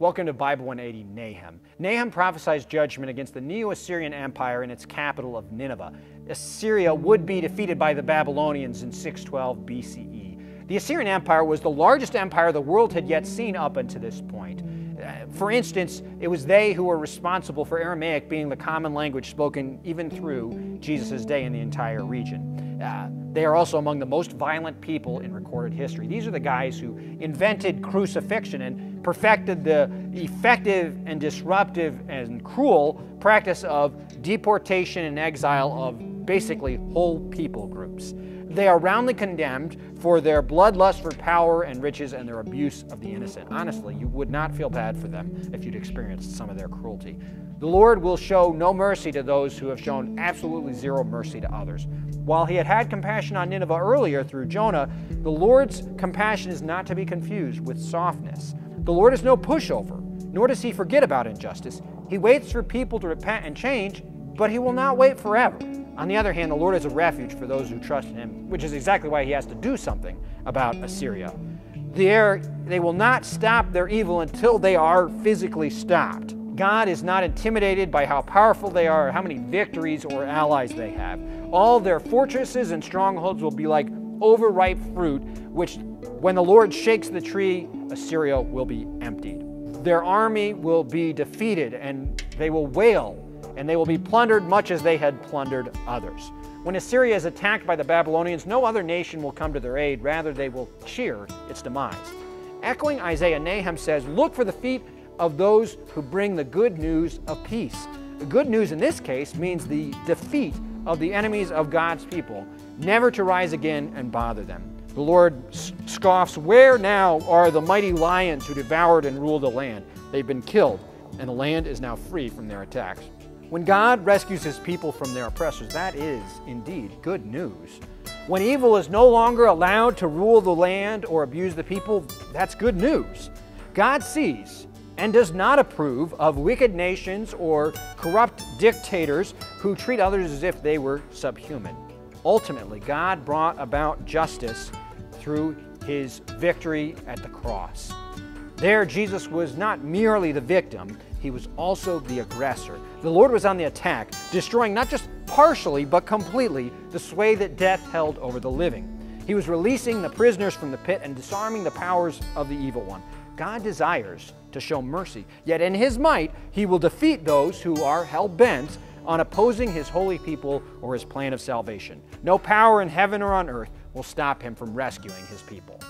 Welcome to Bible 180, Nahum. Nahum prophesies judgment against the Neo-Assyrian Empire and its capital of Nineveh. Assyria would be defeated by the Babylonians in 612 BCE. The Assyrian Empire was the largest empire the world had yet seen up until this point. For instance, it was they who were responsible for Aramaic being the common language spoken even through Jesus' day in the entire region. They are also among the most violent people in recorded history. These are the guys who invented crucifixion and perfected the effective and disruptive and cruel practice of deportation and exile of basically whole people groups. They are roundly condemned for their bloodlust for power and riches and their abuse of the innocent. Honestly, you would not feel bad for them if you'd experienced some of their cruelty. The Lord will show no mercy to those who have shown absolutely zero mercy to others. While he had had compassion on Nineveh earlier through Jonah, the Lord's compassion is not to be confused with softness. The Lord is no pushover, nor does he forget about injustice. He waits for people to repent and change, but he will not wait forever. On the other hand, the Lord is a refuge for those who trust in him, which is exactly why he has to do something about Assyria. They will not stop their evil until they are physically stopped. God is not intimidated by how powerful they are or how many victories or allies they have. All their fortresses and strongholds will be like overripe fruit, which when the Lord shakes the tree, Assyria will be emptied. Their army will be defeated and they will wail, and they will be plundered much as they had plundered others. When Assyria is attacked by the Babylonians, no other nation will come to their aid. Rather, they will cheer its demise. Echoing Isaiah, Nahum says, "Look for the feet of those who bring the good news of peace." The good news in this case means the defeat of the enemies of God's people, never to rise again and bother them. The Lord scoffs, "Where now are the mighty lions who devoured and ruled the land? They've been killed, and the land is now free from their attacks." When God rescues his people from their oppressors, that is indeed good news. When evil is no longer allowed to rule the land or abuse the people, that's good news. God sees and does not approve of wicked nations or corrupt dictators who treat others as if they were subhuman. Ultimately, God brought about justice through his victory at the cross. There, Jesus was not merely the victim, he was also the aggressor. The Lord was on the attack, destroying not just partially, but completely the sway that death held over the living. He was releasing the prisoners from the pit and disarming the powers of the evil one. God desires to show mercy, yet in his might, he will defeat those who are hell-bent on opposing his holy people or his plan of salvation. No power in heaven or on earth will stop him from rescuing his people.